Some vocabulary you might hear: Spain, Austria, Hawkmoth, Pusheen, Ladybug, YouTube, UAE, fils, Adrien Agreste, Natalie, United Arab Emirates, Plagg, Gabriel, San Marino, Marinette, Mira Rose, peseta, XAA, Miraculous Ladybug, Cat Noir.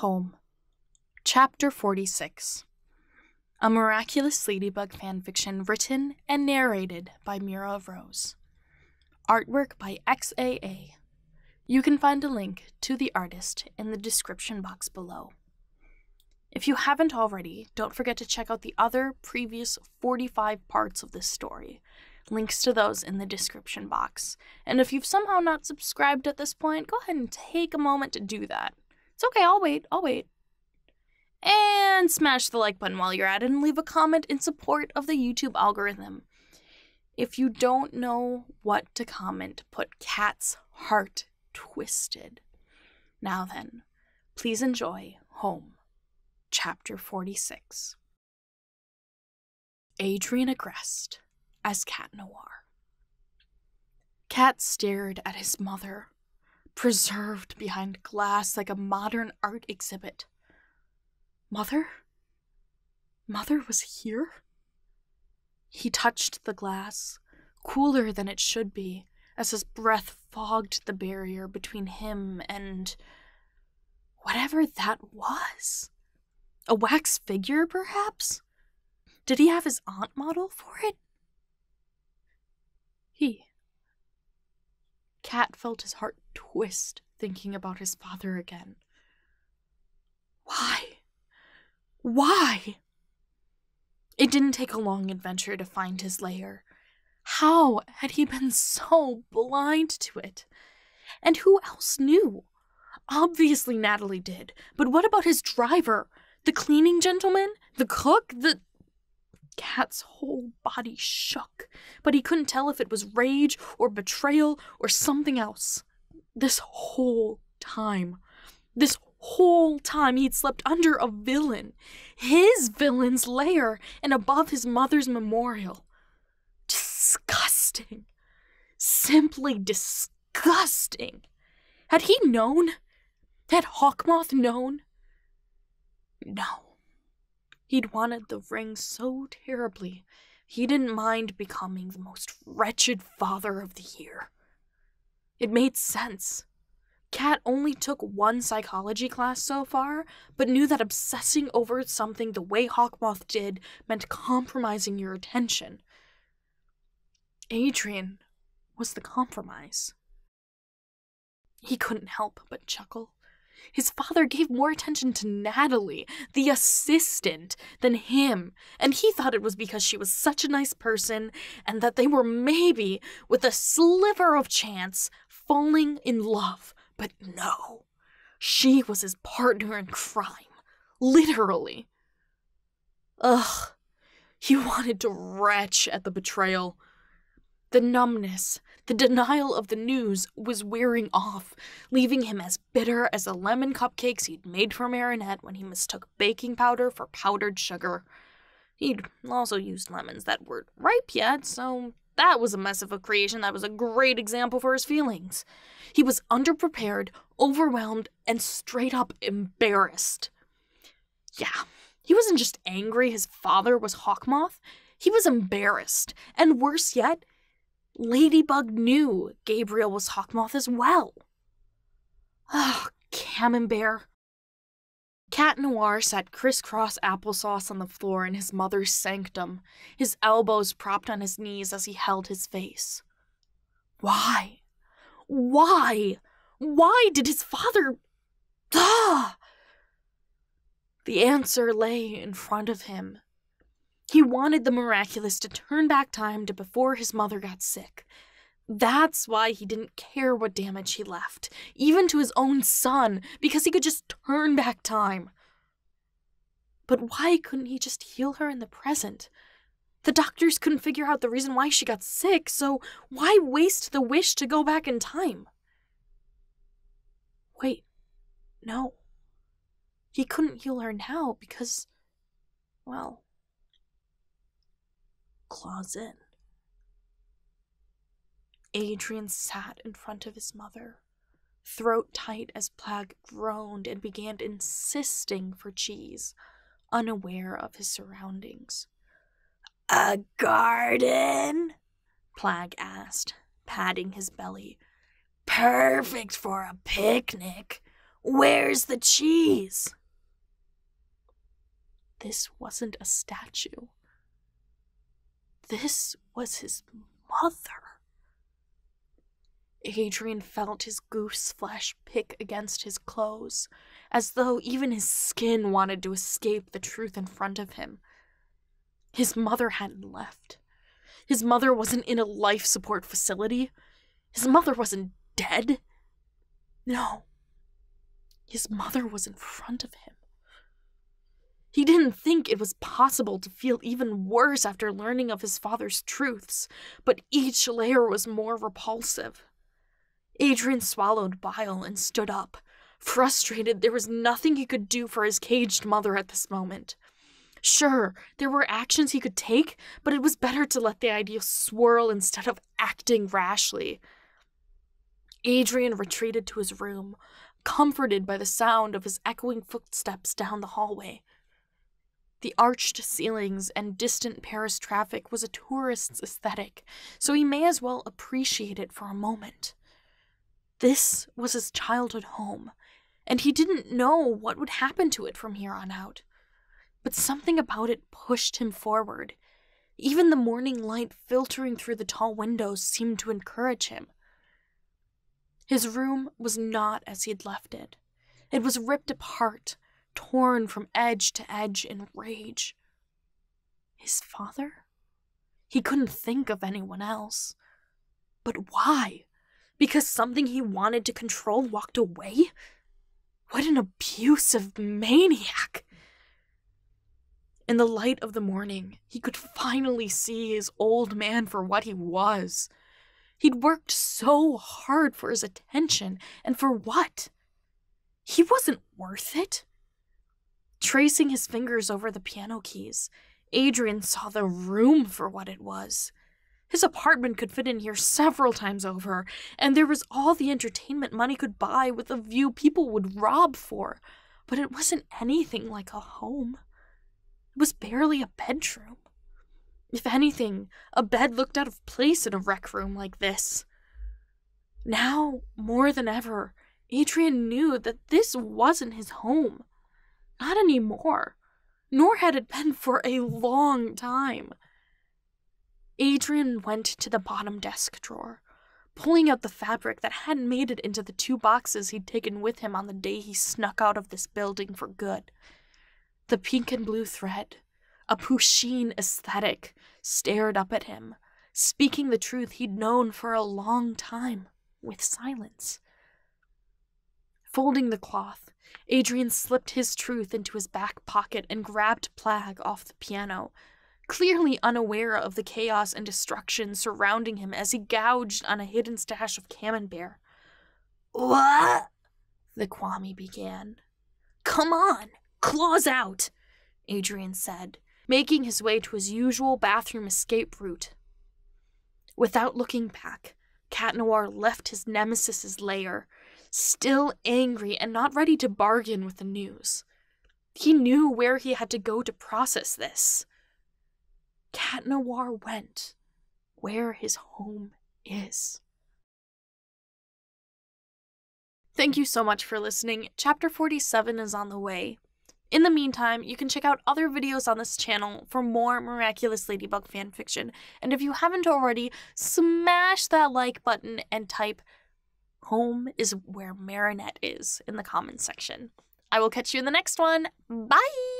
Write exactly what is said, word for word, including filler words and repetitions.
Home. Chapter forty-six. A Miraculous Ladybug fanfiction written and narrated by Mira Rose. Artwork by X A A. You can find a link to the artist in the description box below. If you haven't already, don't forget to check out the other previous forty-five parts of this story. Links to those in the description box. And if you've somehow not subscribed at this point, go ahead and take a moment to do that. It's okay, I'll wait, I'll wait. And smash the like button while you're at it and leave a comment in support of the YouTube algorithm. If you don't know what to comment, put Cat's Heart Twisted. Now then, please enjoy Home, Chapter forty-six. Adrien Agreste as Cat Noir. Cat stared at his mother, preserved behind glass like a modern art exhibit. Mother? Mother was here? He touched the glass, cooler than it should be, as his breath fogged the barrier between him and whatever that was. A wax figure, perhaps? Did he have his aunt model for it? He. Cat felt his heart twist, thinking about his father again. Why? Why? It didn't take a long adventure to find his lair. How had he been so blind to it? And who else knew? Obviously Natalie did, but what about his driver? The cleaning gentleman? The cook? The... Cat's whole body shook, but he couldn't tell if it was rage or betrayal or something else. This whole time. This whole time he'd slept under a villain, his villain's lair, and above his mother's memorial. Disgusting. Simply disgusting. Had he known? Had Hawkmoth known? No. He'd wanted the ring so terribly, he didn't mind becoming the most wretched father of the year. It made sense. Cat only took one psychology class so far, but knew that obsessing over something the way Hawkmoth did meant compromising your attention. Adrien was the compromise. He couldn't help but chuckle. His father gave more attention to Natalie, the assistant, than him, and he thought it was because she was such a nice person and that they were maybe, with a sliver of chance, falling in love. But no, she was his partner in crime, literally. Ugh, he wanted to retch at the betrayal. The numbness, the denial of the news was wearing off, leaving him as bitter as the lemon cupcakes he'd made for Marinette when he mistook baking powder for powdered sugar. He'd also used lemons that weren't ripe yet, so... that was a mess of a creation that was a great example for his feelings. He was underprepared, overwhelmed, and straight up embarrassed. Yeah, he wasn't just angry his father was Hawkmoth. He was embarrassed. And worse yet, Ladybug knew Gabriel was Hawkmoth as well. Ugh, Camembert. Cat Noir sat crisscross applesauce on the floor in his mother's sanctum, his elbows propped on his knees as he held his face. Why? Why? Why did his father... Ah! The answer lay in front of him. He wanted the miraculous to turn back time to before his mother got sick. That's why he didn't care what damage he left, even to his own son, because he could just turn back time. But why couldn't he just heal her in the present? The doctors couldn't figure out the reason why she got sick, so why waste the wish to go back in time? Wait, no. He couldn't heal her now because, well, claws in. Adrien sat in front of his mother, throat tight as Plagg groaned and began insisting for cheese, unaware of his surroundings. "A garden?" Plagg asked, patting his belly. "Perfect for a picnic. Where's the cheese? This wasn't a statue. This was his mother. Adrien felt his goose flesh pick against his clothes, as though even his skin wanted to escape the truth in front of him. His mother hadn't left. His mother wasn't in a life support facility. His mother wasn't dead. No. His mother was in front of him. He didn't think it was possible to feel even worse after learning of his father's truths, but each layer was more repulsive. Adrien swallowed bile and stood up. Frustrated, there was nothing he could do for his caged mother at this moment. Sure, there were actions he could take, but it was better to let the idea swirl instead of acting rashly. Adrien retreated to his room, comforted by the sound of his echoing footsteps down the hallway. The arched ceilings and distant Paris traffic was a tourist's aesthetic, so he may as well appreciate it for a moment. This was his childhood home, and he didn't know what would happen to it from here on out. But something about it pushed him forward. Even the morning light filtering through the tall windows seemed to encourage him. His room was not as he had left it. It was ripped apart, torn from edge to edge in rage. His father? He couldn't think of anyone else. But why? Because something he wanted to control walked away? What an abusive maniac! In the light of the morning, he could finally see his old man for what he was. He'd worked so hard for his attention, and for what? He wasn't worth it. Tracing his fingers over the piano keys, Adrien saw the room for what it was. His apartment could fit in here several times over, and there was all the entertainment money could buy with a view people would rob for, but it wasn't anything like a home. It was barely a bedroom. If anything, a bed looked out of place in a rec room like this. Now, more than ever, Adrien knew that this wasn't his home. Not anymore, nor had it been for a long time. Adrien went to the bottom desk drawer, pulling out the fabric that hadn't made it into the two boxes he'd taken with him on the day he snuck out of this building for good. The pink and blue thread, a Pusheen aesthetic, stared up at him, speaking the truth he'd known for a long time, with silence. Folding the cloth, Adrien slipped his truth into his back pocket and grabbed Plagg off the piano, clearly unaware of the chaos and destruction surrounding him as he gouged on a hidden stash of camembert. "What?" the Kwame began. "Come on, claws out," Adrien said, making his way to his usual bathroom escape route. Without looking back, Cat Noir left his nemesis's lair, still angry and not ready to bargain with the news. He knew where he had to go to process this. Cat Noir went where his home is. Thank you so much for listening. Chapter forty-seven is on the way. In the meantime, you can check out other videos on this channel for more Miraculous Ladybug fanfiction. And if you haven't already, smash that like button and type "Home is where Marinette is" in the comments section. I will catch you in the next one. Bye!